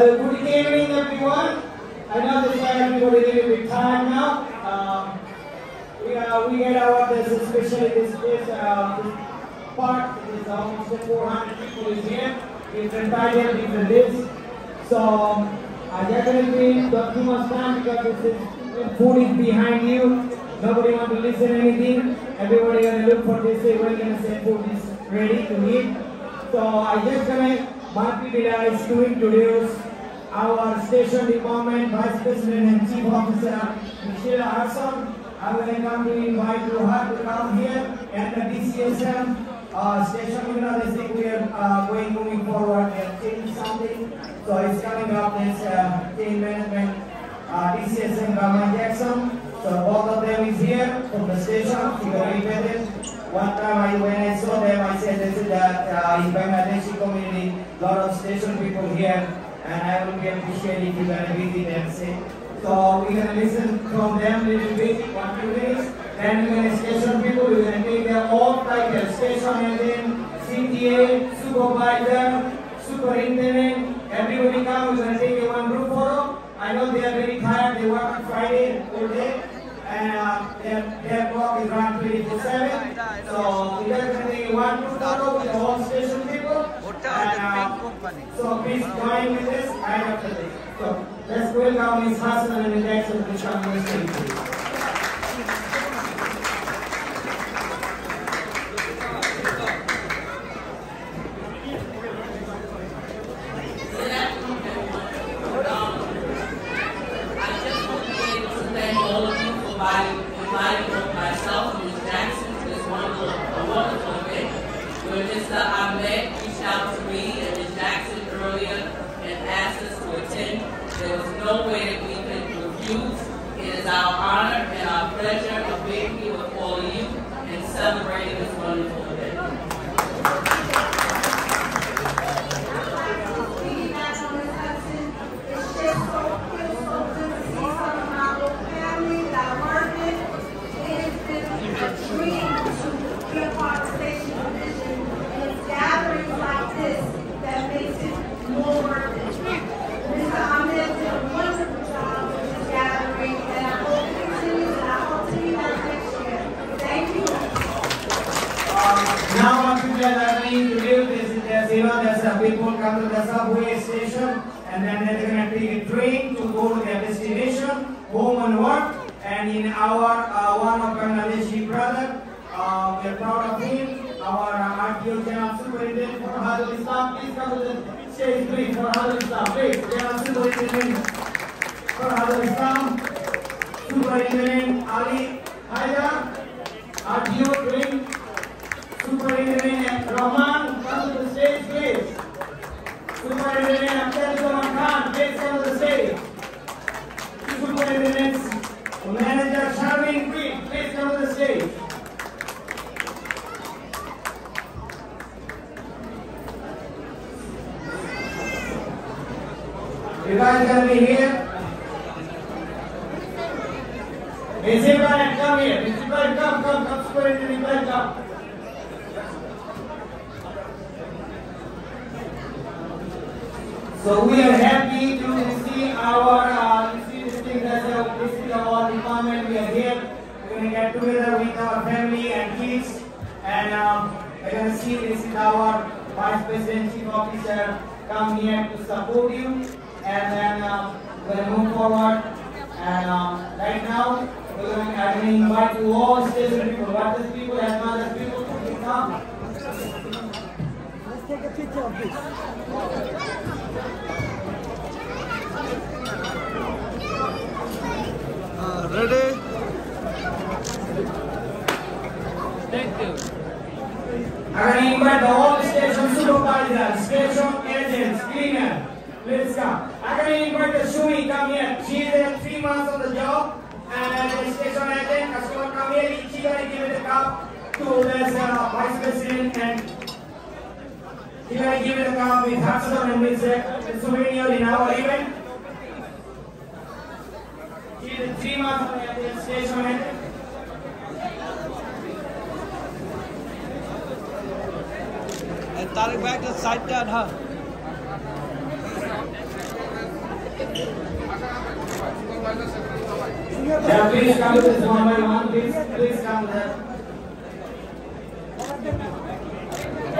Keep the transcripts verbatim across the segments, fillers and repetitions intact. Well, good evening, everyone. I know this time we are a little bit tired now. Uh, we uh, we get our this especially this place uh, this part. There's almost four hundred people here, different titles, different days. So I definitely got too much time because this is food is behind you. Nobody want to listen anything. Everybody gonna look for this. Everybody gonna say food is ready to eat. So I just gonna. Bharti Bila is to introduce our Station Department Vice President and Chief Officer Michelle Arson. I will come to invite Rohat to come here at the D C S M uh, Station. You know, I think we are uh, going moving forward and changing something. So it's coming up as uh, Team Management uh, D C S M Raman Jackson. So both of them is here from the station. We are invited. One time I, when I saw them, I said this is that uh, in Bangladeshi community. Lot of station people here, and I will be appreciated if you gonna visit and say. So we're gonna listen from them a little bit, one two minutes. Then we're gonna station people. We're gonna take their all titles: station agent, C T A, supervisor, superintendent. Everybody come. We're gonna take a one group photo. I know they are very tired. They work on Friday all day, and uh, their their work is around twenty-four seven. So we're gonna take one group photo with all station people. And, uh, so please join with us right after this. So let's welcome Miz Hassan and Miz Jackson to come on the stage. I just want to be able to thank all of you for providing both myself and Miz Jackson to this wonderful, a wonderful event where Mister Ahmed out to me and Miz Jackson earlier and asked us to attend. There was no way that we could refuse. It is our honor and our pleasure of being here with all of you and celebrating this wonderful event. Being back on this lesson, it's just so feels so good to see some of my little family that I work with. It has been a dream to be a part of Station Division and its gathering. That makes it more worth it. Mister Ahmed did a wonderful job with this gathering, and I hope it continues, and I hope to be back next year. Thank you. Uh, now, once you guys are going to do this, there's, you know, there's some people come to the subway station, and then they're going to take a train to go to their destination, home and work. And in our uh, one of Bangladeshi brother, uh, we're proud of him. Our uh, R T O channel superintendent for Hadar Islam, please come to the stage three for Hadar Islam. Please, channel superintendent for Hadar Islam, superintendent Ali Haya R T O ring, superintendent Raman, come to the stage, please. Superintendent Khan, please come to the stage. Superintendent Manager Shumi, please, please come to the stage. You guys are going to be here. Visible, come here. Visible, come, come, come, superintendent, come. So we are happy to see our, uh, see this thing that's our, this is our department. We are here. We're going to get together with our family and kids. And um, we're going to see this is our Vice President, Chief Officer come here to support you. And then uh, we're going to move forward. And uh, right now, we're going to invite to all station people, Baptist people, as well as people to come. Let's take a picture of this. Uh, ready? Thank you. I'm going to invite all station supervisors, station agents, cleaners. Please come. I'm going to invite the Shumi, come here. She is in three months on the job. And as a station agent, customer come here. She's going to give it a cup to this uh, vice president. And she's going to give it a cup with Hassan and with uh, souvenir in our event. She is in three months on the station agent. And Tariq back to side down, huh? Yeah, please come to this one by one. Please, please come there.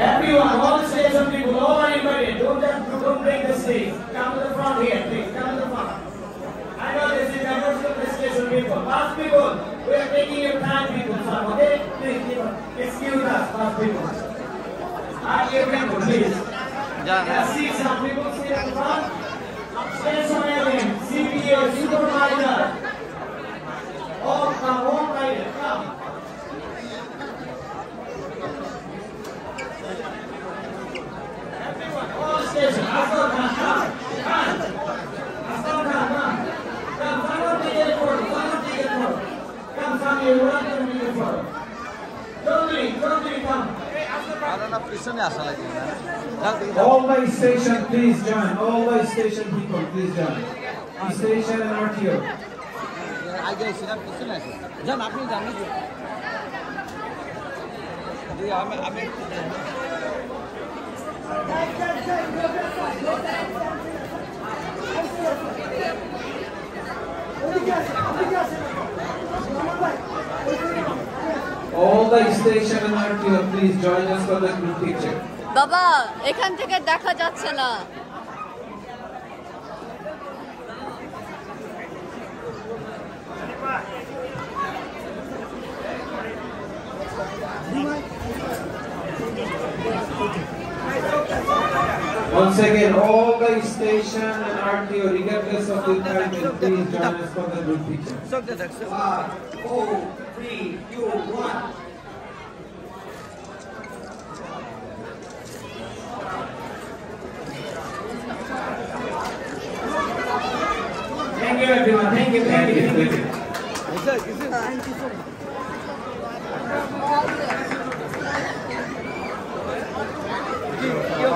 Everyone, all the stage of people, all are invited. Don't have, don't break the stage. Come to the front here, please. Come to the front. I know this is a virtual presentation, people. Past people, we are taking your time, people. Sir, okay? Please, people. Excuse us, past people. Are you people, please? Let's see some people sit in front. Upstairs on everything. C P O, supervisor. All come, all right here. Come. Everyone, all station. Hassan, Khan, Khan. Hassan, Khan, Khan. Come, one of the airport, one of the airport. Come, come here, one of the airport. Don't leave, don't leave, come. All by station, please join. All by station people, please join. On station and R T O. I guess you have to listen. John, I'm all the station and R T O, please join us for the group picture. Baba, I can't take a Dakha Jatsana. Once again, all by station and R T O, regardless of the time, please join us for the group picture. Five, four, three, two, one. Thank you, everyone. Thank you, thank you, thank you. Thank you so much. Thank you so much. I'm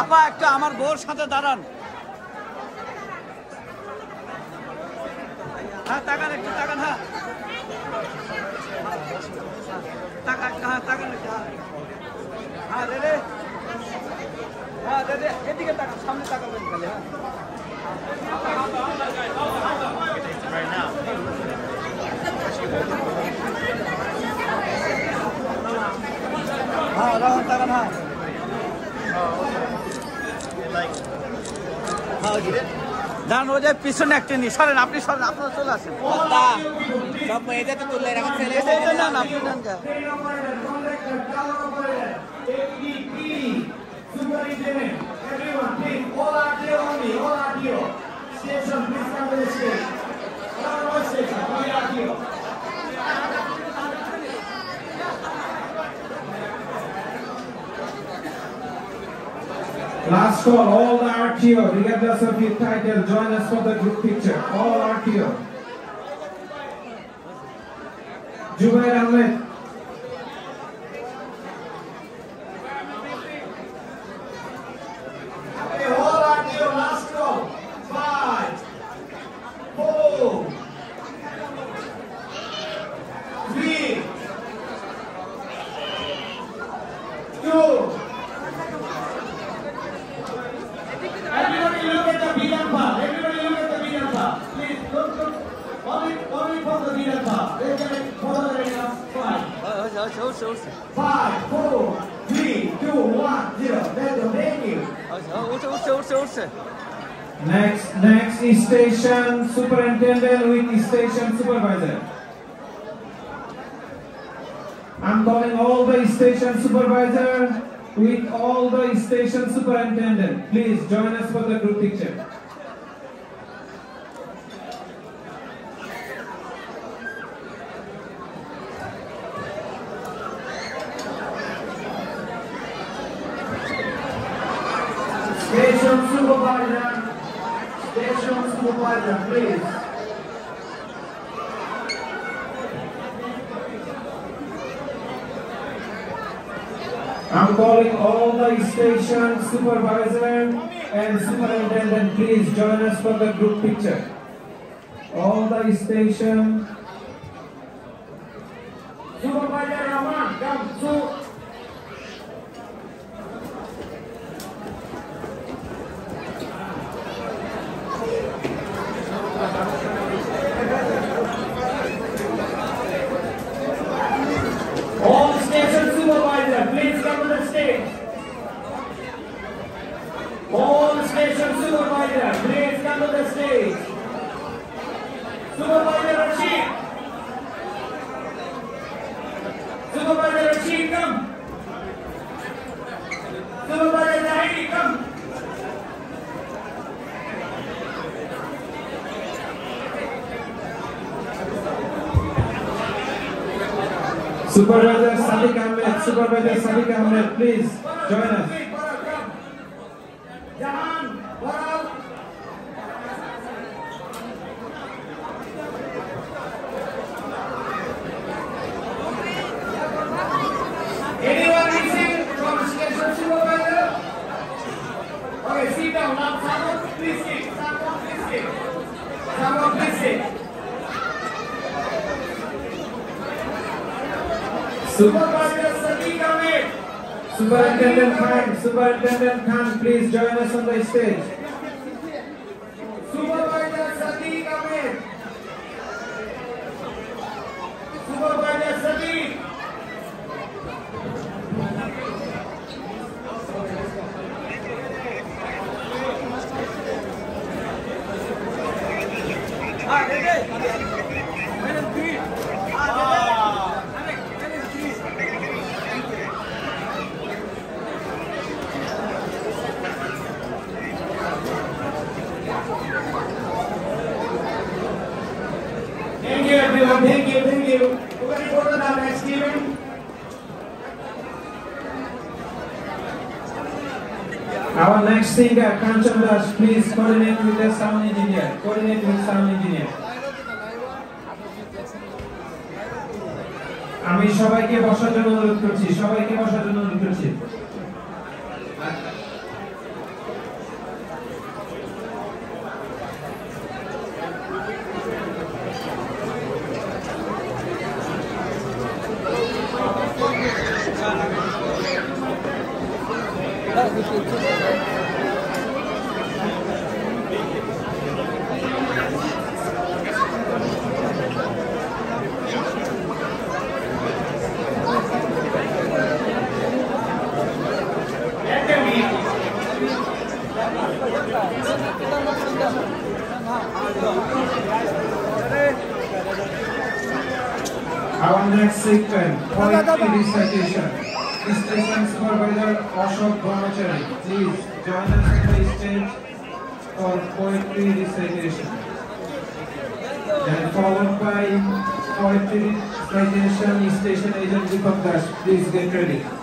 আপা একটা আমার বউর সাথে দাঁড়ান হ্যাঁ তাকান একটু তাকান হ্যাঁ তাকান হ্যাঁ তাকান হ্যাঁ রে রে হ্যাঁ রে রে এদিকে তাকান সামনে তাকাবেন খালি হ্যাঁ right now হ্যাঁ রাখুন তাকান হ্যাঁ দান হয়ে যায় পিছনে একটা নি সরেন আপনি সরেন আপনারা চলে আসেন সব মেয়েদের তো তুলে রাখা ছেলে না না আপনি ডান যা Last call, all the R T O, regardless of your title, join us for the group picture. All R T O. Jubilee Ahmed. All R T O, last call. Five, four, three, two. Five, four, three. Next, next is station superintendent with station supervisor. I'm calling all the station supervisor with all the station superintendent. Please join us for the group picture. Station supervisor, station supervisor, please. I'm calling all the station supervisor and superintendent. Please join us for the group picture. All the station supervisor Raman, come to. Supervisor Sadiq Ahmed, Supervisor Sadiq Ahmed, please join us. Anyone missing from station supervisor? Okay, sit down. Now, someone please sit. Someone please sit. Someone please sit. Supervisor Sadiq Ahmed, Superintendent Khan, Superintendent Khan, please join us on the stage. Supervisor Sadiq Ahmed, Supervisor Sadiq. Ah, hey, hey. Thank you, thank you. We're going to go to the next event. Our next singer, Kanchan Das, please coordinate with the sound engineer. Coordinate with sound engineer. আমি সবাইকে বসার জন্য অনুরোধ করছি সবাইকে বসার জন্য অনুরোধ করছি Our next segment, poetry recitation. Station supervisor Ashok Bhattacharya, please join us on the stage for poetry recitation. Then followed by poetry recitation, station agent Dipak Das, please get ready.